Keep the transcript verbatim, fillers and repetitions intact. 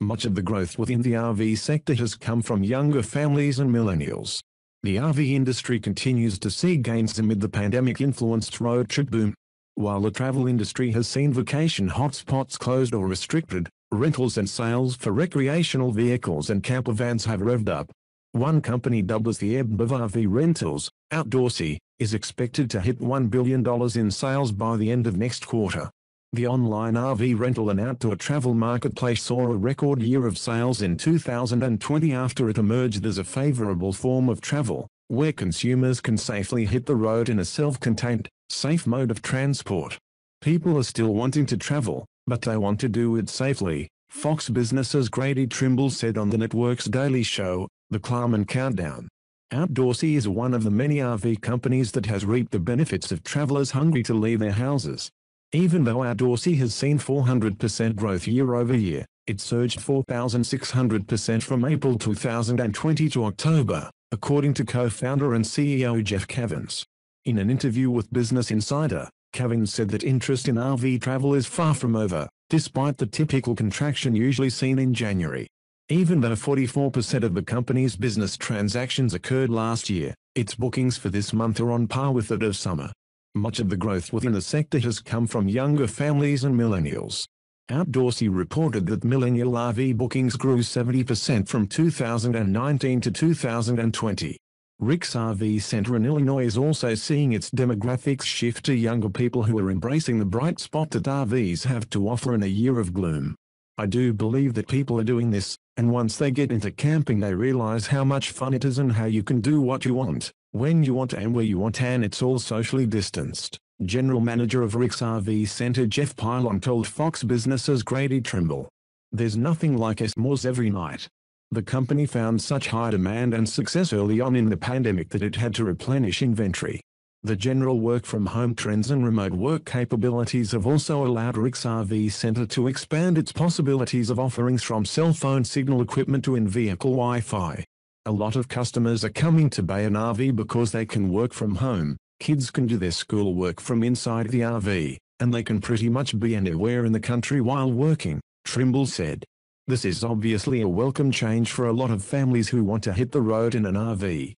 Much of the growth within the R V sector has come from younger families and millennials. The R V industry continues to see gains amid the pandemic-influenced road trip boom. While the travel industry has seen vacation hotspots closed or restricted, rentals and sales for recreational vehicles and camper vans have revved up. One company doubles the ebb of R V rentals, Outdoorsy, is expected to hit one billion dollars in sales by the end of next quarter. The online R V rental and outdoor travel marketplace saw a record year of sales in two thousand twenty after it emerged as a favorable form of travel, where consumers can safely hit the road in a self-contained, safe mode of transport. People are still wanting to travel, but they want to do it safely, Fox Business's Grady Trimble said on the network's daily show, The Claman Countdown. Outdoorsy is one of the many R V companies that has reaped the benefits of travelers hungry to leave their houses. Even though Outdoorsy has seen four hundred percent growth year over year, it surged four thousand six hundred percent from April two thousand twenty to October, according to co-founder and C E O Jeff Cavins. In an interview with Business Insider, Cavins said that interest in R V travel is far from over, despite the typical contraction usually seen in January. Even though forty-four percent of the company's business transactions occurred last year, its bookings for this month are on par with that of summer. Much of the growth within the sector has come from younger families and millennials. Outdoorsy reported that millennial R V bookings grew seventy percent from two thousand nineteen to two thousand twenty. Rick's R V Center in Illinois is also seeing its demographics shift to younger people who are embracing the bright spot that R Vs have to offer in a year of gloom. I do believe that people are doing this, and once they get into camping they realize how much fun it is and how you can do what you want, when you want and where you want, and it's all socially distanced, General Manager of Rick's R V Center Jeff Pilon told Fox Business's Grady Trimble. There's nothing like s'mores every night. The company found such high demand and success early on in the pandemic that it had to replenish inventory. The general work-from-home trends and remote work capabilities have also allowed Rick's R V Center to expand its possibilities of offerings from cell phone signal equipment to in-vehicle Wi-Fi. A lot of customers are coming to buy an R V because they can work from home, kids can do their schoolwork from inside the R V, and they can pretty much be anywhere in the country while working, Trimble said. This is obviously a welcome change for a lot of families who want to hit the road in an R V.